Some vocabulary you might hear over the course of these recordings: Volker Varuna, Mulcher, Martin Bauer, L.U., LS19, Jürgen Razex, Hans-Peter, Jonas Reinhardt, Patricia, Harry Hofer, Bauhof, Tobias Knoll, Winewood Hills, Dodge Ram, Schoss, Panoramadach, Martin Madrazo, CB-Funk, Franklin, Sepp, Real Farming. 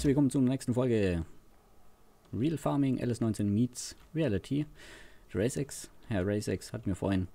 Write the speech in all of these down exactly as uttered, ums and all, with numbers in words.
herzlich willkommen zur nächsten Folge Real Farming L S neunzehn meets Reality. Razex, Herr Razex hat mir vorhin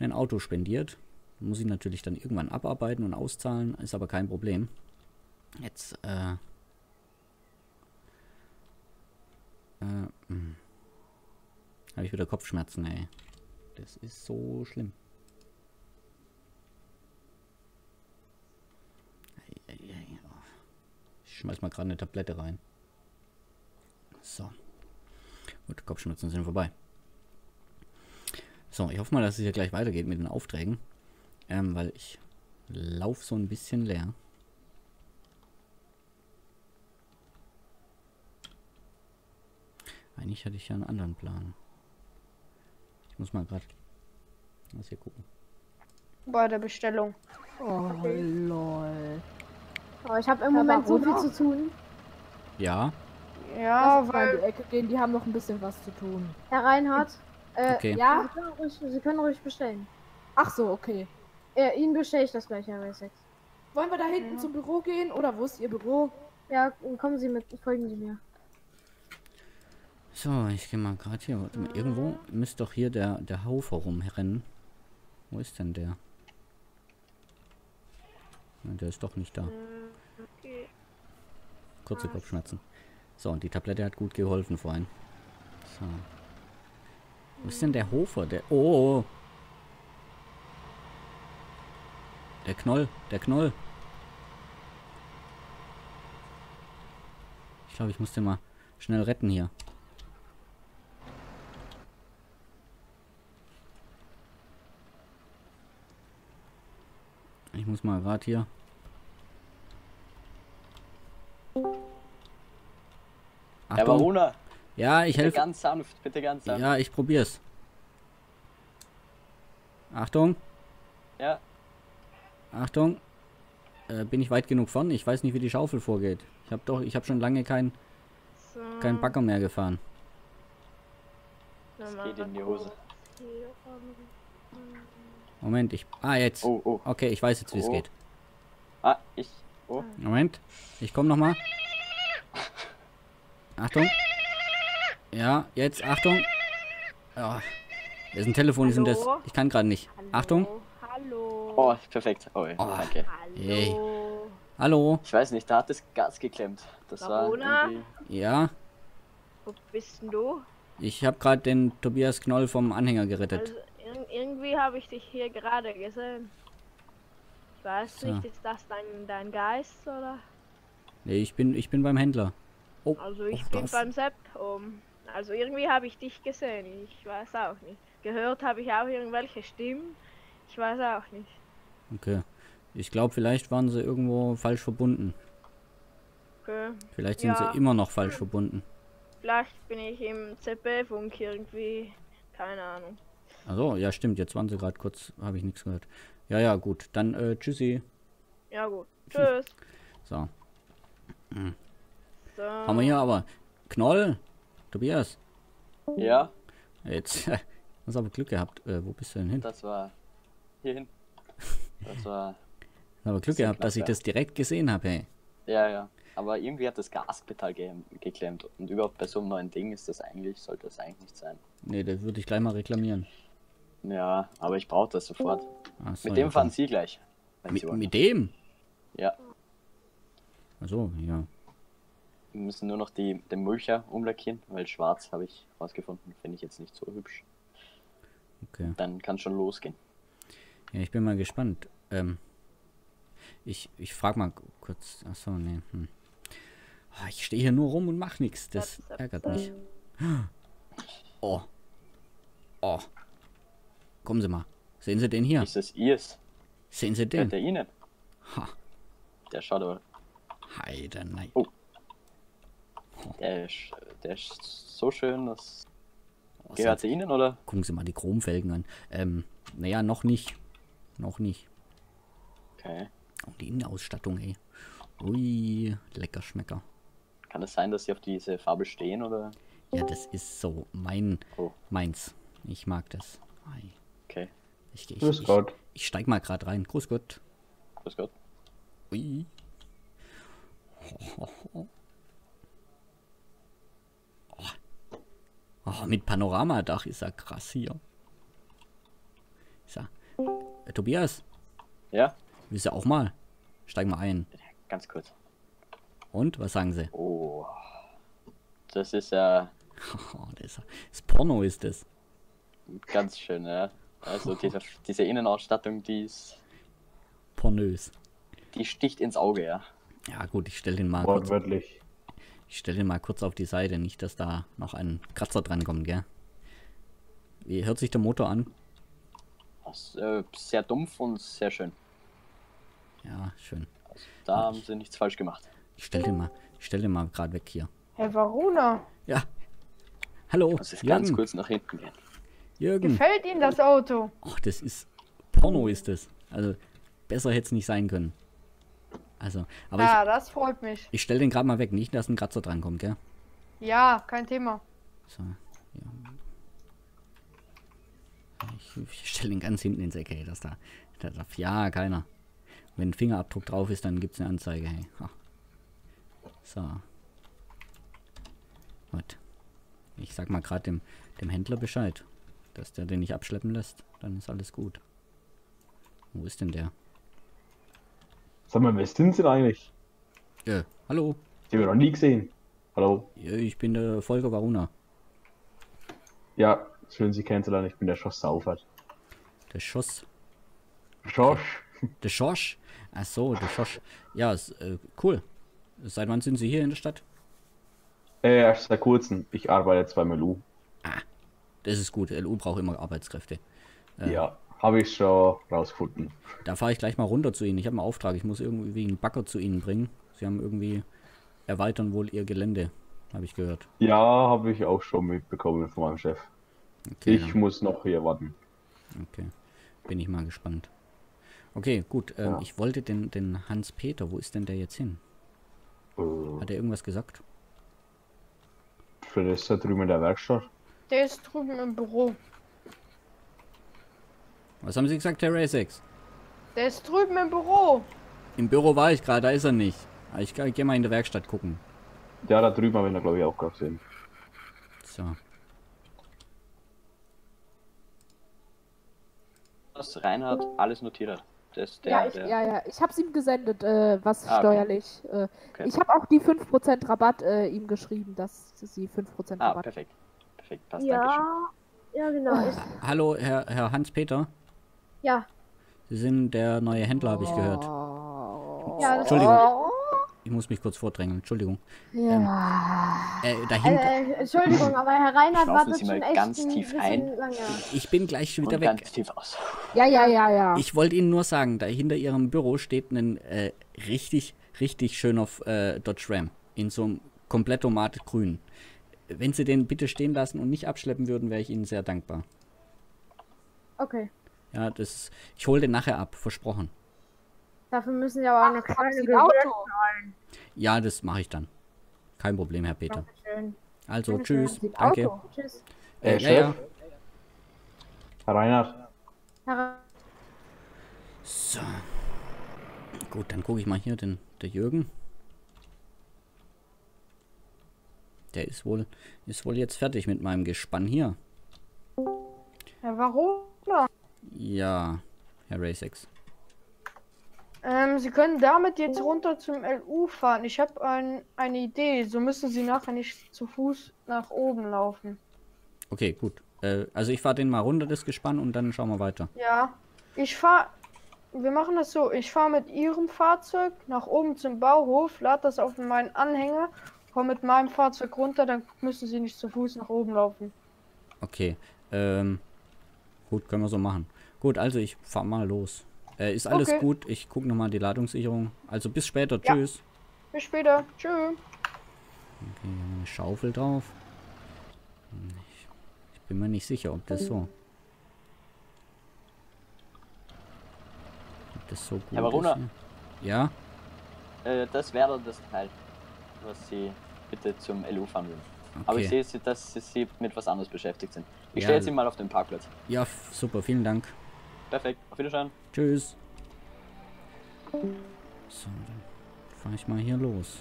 ein Auto spendiert. Muss ich natürlich dann irgendwann abarbeiten und auszahlen, ist aber kein Problem. Jetzt, äh... äh habe ich wieder Kopfschmerzen, ey. Das ist so schlimm. Ich schmeiß mal gerade eine Tablette rein. So. Gut, Kopfschmerzen sind vorbei. So, ich hoffe mal, dass es hier gleich weitergeht mit den Aufträgen. Ähm, weil ich laufe so ein bisschen leer. Eigentlich hatte ich ja einen anderen Plan. Ich muss mal gerade... Lass hier gucken. Bei der Bestellung. Oh, okay. Lol. Aber ich habe im Moment so viel zu tun. Ja. Ja, also, weil... Die Ecke gehen, die haben noch ein bisschen was zu tun. Herr Reinhardt, äh, okay. Ja, Sie können ruhig, Sie können ruhig bestellen. Ach so, okay. Äh, Ihnen bestelle ich das gleich, Herr Razex. Wollen wir da hinten ja. zum Büro gehen, oder wo ist Ihr Büro? Ja, kommen Sie mit, folgen Sie mir. So, ich gehe mal gerade hier. Warte mal, irgendwo müsste doch hier der, der Hofer rumrennen. Wo ist denn der? Der ist doch nicht da. Okay. Kurze Kopfschmerzen. So, und die Tablette hat gut geholfen vorhin. So. Wo ist denn der Hofer? Der... Oh! Der Knoll. Der Knoll. Ich glaube, ich muss den mal schnell retten hier. Ich muss mal gerade hier... Herr Varuna, ja, ich helfe. Bitte ganz sanft, bitte ganz sanft. Ja, ich probier's. Achtung. Ja. Achtung. Äh, bin ich weit genug von? Ich weiß nicht, wie die Schaufel vorgeht. Ich habe doch, ich habe schon lange kein, so. kein Bagger mehr gefahren. Das geht in die Hose. Moment, ich... Ah, jetzt. Oh, oh. Okay, ich weiß jetzt, wie es oh. geht. Ah, ich... Oh. Moment, ich komme nochmal. Achtung. Ja, jetzt, Achtung. Oh, das ist ein Telefon, die sind das... Ich kann gerade nicht. Hallo. Achtung. Hallo. Oh, perfekt. Oh, oh. Danke. Hallo. Hey. Hallo. Ich weiß nicht, da hat das Gas geklemmt. Das Varuna? War irgendwie... Ja. Wo bist denn du? Ich habe gerade den Tobias Knoll vom Anhänger gerettet. Also, ir irgendwie habe ich dich hier gerade gesehen. Ich weiß so. nicht, ist das dein, dein Geist, oder? Nee, ich bin, ich bin beim Händler. Oh, also ich oh, bin das. beim Sepp um. Also irgendwie habe ich dich gesehen, ich weiß auch nicht. Gehört habe ich auch irgendwelche Stimmen, ich weiß auch nicht. Okay, ich glaube vielleicht waren sie irgendwo falsch verbunden. Okay. Vielleicht sind ja. sie immer noch falsch verbunden. Vielleicht bin ich im C B-Funk irgendwie, keine Ahnung. Also ja stimmt, jetzt waren sie gerade kurz, habe ich nichts gehört. Ja, ja gut, dann äh, tschüssi. Ja gut, tschüss. So. Hm. So. Haben wir hier aber Knoll, Tobias. Ja. Jetzt hast aber Glück gehabt. Äh, wo bist du denn hin? Das war hier hin. Das war. aber Glück gehabt, dass ich das direkt gesehen habe. Hey. Ja, ja. Aber irgendwie hat das Gaspedal ge geklemmt und überhaupt bei so einem neuen Ding ist das eigentlich, sollte das eigentlich nicht sein. Nee, das würde ich gleich mal reklamieren. Ja, aber ich brauche das sofort. Ach so, mit dem ja, fahren Sie gleich. Mit, Sie mit dem? Ja. Also ja. Wir müssen nur noch die, den Mulcher umlackieren, weil schwarz habe ich rausgefunden, finde ich jetzt nicht so hübsch. Okay. Dann kann es schon losgehen. Ja, ich bin mal gespannt. Ähm, ich ich frage mal kurz. Achso, nee. Hm. Oh, ich stehe hier nur rum und mache nichts. Das ärgert mich. Oh. Oh. Kommen Sie mal. Sehen Sie den hier? Ist das Ihrs? Sehen Sie den? Ja, der Ihnen. Ha. Der schaut aber. Heide, nein. Oh. Der ist, der ist so schön, das oh, gehört zu Ihnen, oder? Gucken Sie mal die Chromfelgen an. Ähm, naja, noch nicht. Noch nicht. Okay. Und die Innenausstattung, ey. Ui, lecker Schmecker. Kann es das sein, dass Sie auf diese Farbe stehen, oder? Ja, das ist so mein, oh. meins. Ich mag das. Hi. Okay. Ich, ich, Grüß ich, Gott. Ich steig mal gerade rein. Grüß Gott. Grüß Gott. Ui. Oh, mit Panoramadach ist er krass hier. Ist er. Äh, Tobias? Ja? Willst du auch mal? Steig mal ein. Ganz kurz. Und? Was sagen sie? Oh. Das ist ja... Oh, das, das Porno ist das. Ganz schön, ja. Also diese, diese Innenausstattung, die ist... Pornös. Die sticht ins Auge, ja. Ja gut, ich stelle den mal kurz... Wortwörtlich. Ich stelle den mal kurz auf die Seite, nicht, dass da noch ein Kratzer dran kommt, gell? Wie hört sich der Motor an? Das, äh, sehr dumpf und sehr schön. Ja, schön. Also, da ja, haben ich, sie nichts falsch gemacht. Ich stelle den mal, ich stell den mal gerade weg hier. Herr Varuna! Ja. Hallo, das ist Jürgen. Ganz kurz nach hinten gehen. Jürgen. Gefällt Ihnen das Auto? Ach, das ist... Porno ist das. Also, besser hätte es nicht sein können. Also, aber ja, ich, das freut mich. Ich stelle den gerade mal weg, nicht, dass ein Kratzer dran kommt, gell? Ja, kein Thema. So, ja. Ich, ich stelle den ganz hinten ins Eck, hey, dass da, da darf ja keiner. Wenn ein Fingerabdruck drauf ist, dann gibt es eine Anzeige, hey. Ha. So. Gut. Ich sag mal gerade dem, dem Händler Bescheid, dass der den nicht abschleppen lässt, dann ist alles gut. Wo ist denn der? Sag mal, wer sind Sie denn eigentlich? Ja, hallo. Sie haben wir noch nie gesehen. Hallo. Ja, ich bin der Volker Varuna. Ja, schön Sie kennenzulernen. Ich bin der Schoss Saufert. Der Schoss? Schosch. Der Schosch? Ach so, der Schosch. Ja, ist, äh, cool. Seit wann sind Sie hier in der Stadt? Äh, erst seit kurzem. Ich arbeite jetzt beim L U. Ah, das ist gut. L U braucht immer Arbeitskräfte. Äh, ja. Habe ich schon rausgefunden. Da fahre ich gleich mal runter zu Ihnen. Ich habe einen Auftrag. Ich muss irgendwie einen Bagger zu Ihnen bringen. Sie haben irgendwie erweitern wohl Ihr Gelände, habe ich gehört. Ja, habe ich auch schon mitbekommen von meinem Chef. Okay, ich dann. muss noch hier warten. Okay, bin ich mal gespannt. Okay, gut. Ähm, ja. Ich wollte den, den Hans-Peter. Wo ist denn der jetzt hin? Äh, Hat er irgendwas gesagt? Der ist da drüben in der Werkstatt. Der ist drüben im Büro. Was haben Sie gesagt, Herr Razex? Der ist drüben im Büro. Im Büro war ich gerade, da ist er nicht. Ich gehe mal in die Werkstatt gucken. Ja, da drüben haben wir ihn, glaube ich, auch gerade gesehen. So. Das Reinhardt alles notiert. Das der, ja, ich, der... ja, ja, ich habe es ihm gesendet, äh, was ah, steuerlich. Okay. Äh, okay. Ich habe auch die fünf Prozent Rabatt äh, ihm geschrieben, dass sie fünf Prozent Rabatt. Ah, perfekt. Perfekt, passt, ja. Dankeschön. Ja, genau. Oh. Hallo, Herr, Herr Hans-Peter. Ja. Sie sind der neue Händler, habe ich gehört. Ja, Entschuldigung. Ich muss mich kurz vordrängen. Entschuldigung. Ja. Ähm, äh, dahinter. Äh, Entschuldigung, aber Herr Reinhardt wartet schon echt ganz tief ein. Ich bin gleich wieder weg. Ganz tief aus. Ja, ja, ja, ja. Ich wollte Ihnen nur sagen, da hinter Ihrem Büro steht ein äh, richtig, richtig schöner äh, Dodge Ram. In so einem Komplettomat grün. Wenn Sie den bitte stehen lassen und nicht abschleppen würden, wäre ich Ihnen sehr dankbar. Okay. Ja, das. Ich hole den nachher ab, versprochen. Dafür müssen wir aber auch eine kleine Gebühr zahlen. Ja, das mache ich dann. Kein Problem, Herr Peter. Dankeschön. Also, Dankeschön. Tschüss. Danke. Auto. Tschüss. Äh, ja, ja. Herr Reinhardt. Herr... So. Gut, dann gucke ich mal hier den, der Jürgen. Der ist wohl, ist wohl jetzt fertig mit meinem Gespann hier. Herr Varuna. Ja, Herr Razex. Ähm, Sie können damit jetzt runter zum L U fahren. Ich habe ein, eine Idee. So müssen Sie nachher nicht zu Fuß nach oben laufen. Okay, gut. Äh, also ich fahre den mal runter, das Gespann, und dann schauen wir weiter. Ja, ich fahre... Wir machen das so. Ich fahre mit Ihrem Fahrzeug nach oben zum Bauhof, lade das auf meinen Anhänger, komme mit meinem Fahrzeug runter, dann müssen Sie nicht zu Fuß nach oben laufen. Okay, ähm... Gut, können wir so machen. Gut, also ich fahr mal los. Äh, ist alles okay. Gut, ich gucke nochmal die Ladungssicherung. Also bis später, ja. Tschüss. Bis später, tschüss. Okay, eine Schaufel drauf. Ich, ich bin mir nicht sicher, ob das so... Ob das so gut Herr Varuna, ist. Ja? Äh, das wäre das Teil, was Sie bitte zum L U fahren würden. Okay. Aber ich sehe, dass Sie mit was anderes beschäftigt sind. Ich ja. stelle Sie mal auf den Parkplatz. Ja, super, vielen Dank. Perfekt, auf Wiedersehen. Tschüss. So, dann fahre ich mal hier los.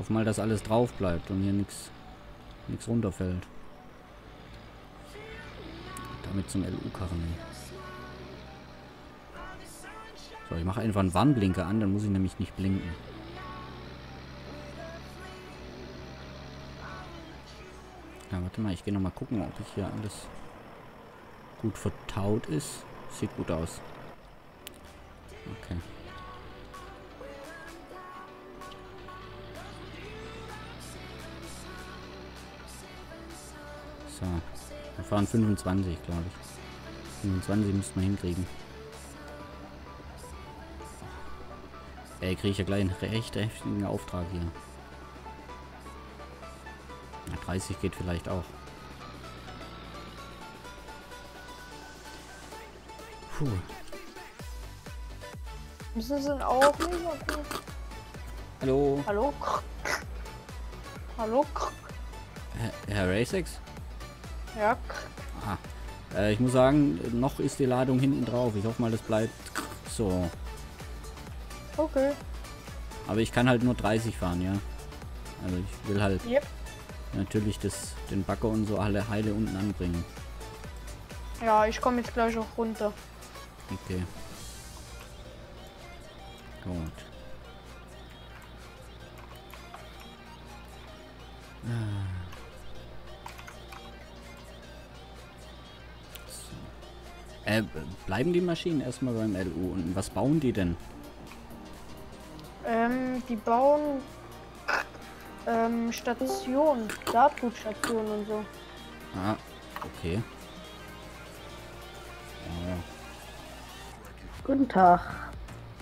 Hoffen mal, dass alles drauf bleibt und hier nichts nichts runterfällt. Damit zum L U-Karren. So, ich mache einfach einen Warnblinker an, dann muss ich nämlich nicht blinken. Ja, warte mal, ich gehe nochmal gucken, ob ich hier alles gut vertaut ist. Sieht gut aus. Okay. So, wir fahren fünfundzwanzig, glaube ich. fünfundzwanzig müssen wir hinkriegen. Ey, kriege ich ja gleich einen recht heftigen Auftrag hier. Na, dreißig geht vielleicht auch. Puh. Müssen sie auch nicht? Okay. Hallo? Hallo? Hallo? Herr, Herr Razex? Ja. Ah, äh, ich muss sagen, noch ist die Ladung hinten drauf. Ich hoffe mal, das bleibt so. Okay. Aber ich kann halt nur dreißig fahren, ja. Also ich will halt yep. natürlich das, den Bagger und so alle heile unten anbringen. Ja, ich komme jetzt gleich auch runter. Okay. Gut. Ah. Äh, bleiben die Maschinen erstmal beim L U und was bauen die denn? Ähm, die bauen ähm, Stationen, Saatgutstationen und so. Ah, okay. Ja. Guten Tag.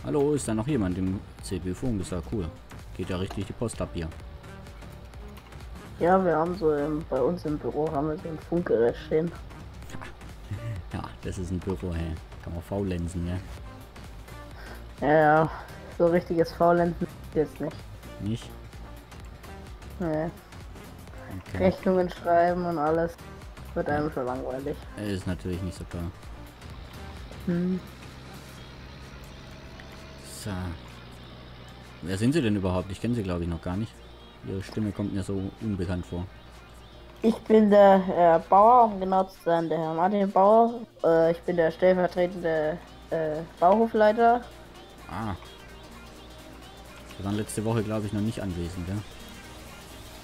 Hallo, ist da noch jemand im C B-Funk? Ist ja cool. Geht ja richtig die Post ab hier. Ja, wir haben so im, bei uns im Büro haben wir so ein Funkgerät stehen. Das ist ein Büro, hey. Kann man faulenzen, ne? Ja, ja. So richtiges Faulenzen jetzt nicht. Nicht? Nee. Okay. Rechnungen schreiben und alles. Wird einem schon langweilig. Ist natürlich nicht so klar. Hm. So. Wer sind Sie denn überhaupt? Ich kenne Sie, glaube ich, noch gar nicht. Ihre Stimme kommt mir so unbekannt vor. Ich bin der Herr Bauer, um genau zu sein, der Herr Martin Bauer. Äh, ich bin der stellvertretende äh, Bauhofleiter. Ah. Wir waren letzte Woche, glaube ich, noch nicht anwesend, ja?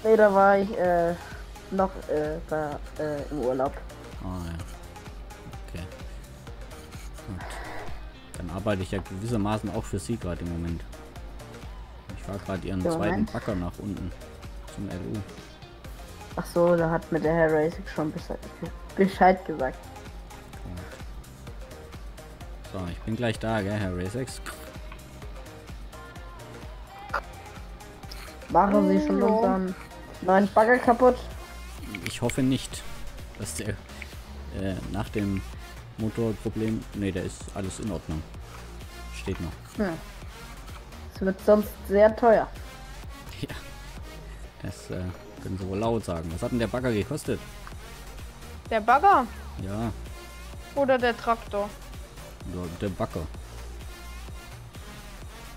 Nee, da war ich äh, noch äh, war, äh, im Urlaub. Ah, ja. Okay. Gut. Dann arbeite ich ja gewissermaßen auch für Sie gerade im Moment. Ich fahre gerade Ihren Moment. zweiten Bagger nach unten zum L U. Ach so, da hat mir der Herr Razex schon Bescheid gesagt. So, ich bin gleich da, gell, Herr Razex? Machen Sie schon unseren neuen Bagger kaputt? Ich hoffe nicht, dass der äh, nach dem Motorproblem... Ne, da ist alles in Ordnung. Steht noch. Hm. Es wird sonst sehr teuer. Ja. Es, äh... können Sie wohl laut sagen. Was hat denn der Bagger gekostet? Der Bagger? Ja. Oder der Traktor? Ja, der Bagger.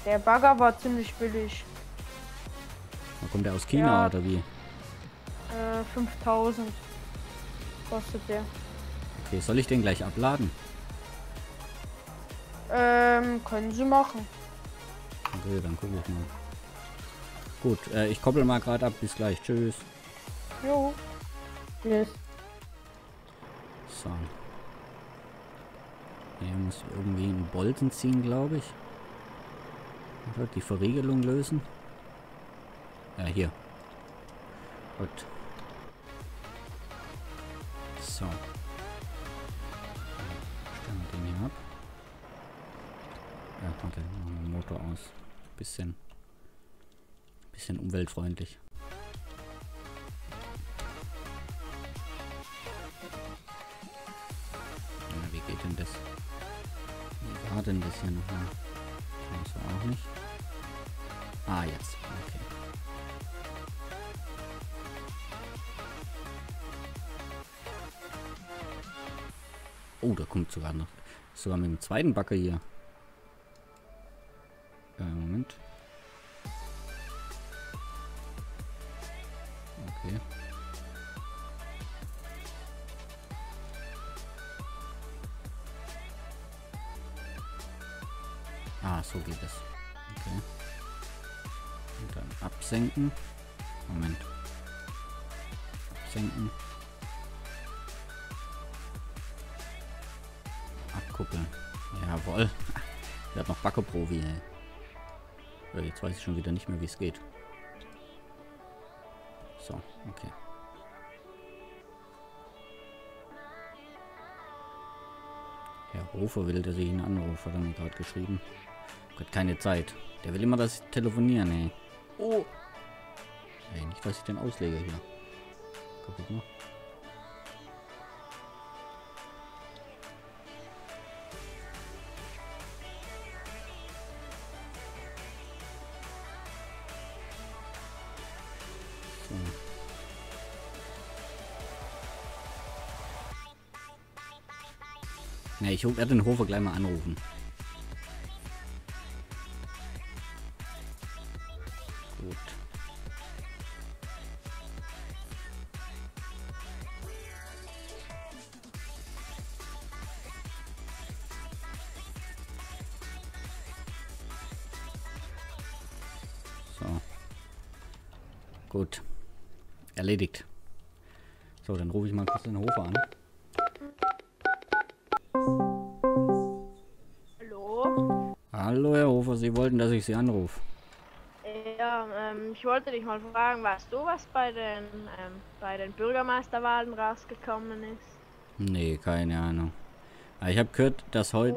Der Bagger war ziemlich billig. Da kommt der aus China, ja. Oder wie? Äh, fünftausend kostet der. Okay, soll ich den gleich abladen? Ähm, können Sie machen. Okay, dann gucke ich mal. Gut, äh, ich koppel mal gerade ab. Bis gleich. Tschüss. Jo. Tschüss. So. Hier muss irgendwie einen Bolzen ziehen, glaube ich. Oder die Verriegelung lösen. Ja, hier. Gut. So. Stellen wir den hier ab. Ja, okay. Machen wir den Motor aus. Bisschen. Bisschen umweltfreundlich. Ja, wie geht denn das? Wie war denn das hier nochmal? Das war auch nicht. Ah, jetzt. Okay. Oh, da kommt sogar noch. Sogar mit dem zweiten Bagger hier. Äh, Moment. Okay. Ah, so geht es. Okay. Und dann absenken. Moment. Absenken. Abkuppeln. Jawohl. Ich werde noch Backe-Profi, ey. Ja, jetzt weiß ich schon wieder nicht mehr, wie es geht. So, okay. Herr Hofer will, dass ich ihn anrufe, hat er mir gerade geschrieben. Hat keine Zeit. Der will immer, dass ich telefonieren, ey. Oh! Ey, nicht, dass ich den auslege hier. Kaputt noch. Ne, ich werde den Hofer gleich mal anrufen. Gut. So. Gut. Erledigt. So, dann rufe ich mal kurz den Hofer an. Hallo Herr Hofer, Sie wollten, dass ich Sie anrufe. Ja, ähm, ich wollte dich mal fragen, weißt du, was bei den, ähm, bei den Bürgermeisterwahlen rausgekommen ist? Nee, keine Ahnung. Aber ich habe gehört, dass heute,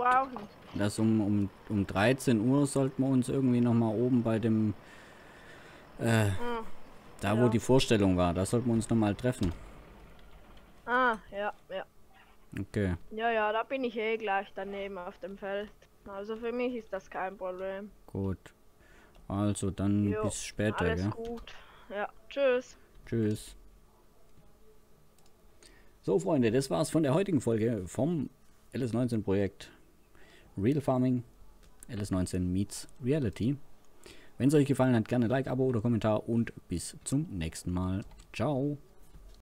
dass um, um, um dreizehn Uhr sollten wir uns irgendwie nochmal oben bei dem, äh, mhm. da ja. wo die Vorstellung war, da sollten wir uns nochmal treffen. Ah, ja, ja. Okay. Ja, ja, da bin ich eh gleich daneben auf dem Feld. Also für mich ist das kein Problem. Gut. Also dann jo, bis später, alles gell? Gut. Ja, tschüss. Tschüss. So Freunde, das war's von der heutigen Folge vom L S neunzehn Projekt Real Farming L S neunzehn meets Reality. Wenn es euch gefallen hat, gerne Like, Abo oder Kommentar und bis zum nächsten Mal. Ciao.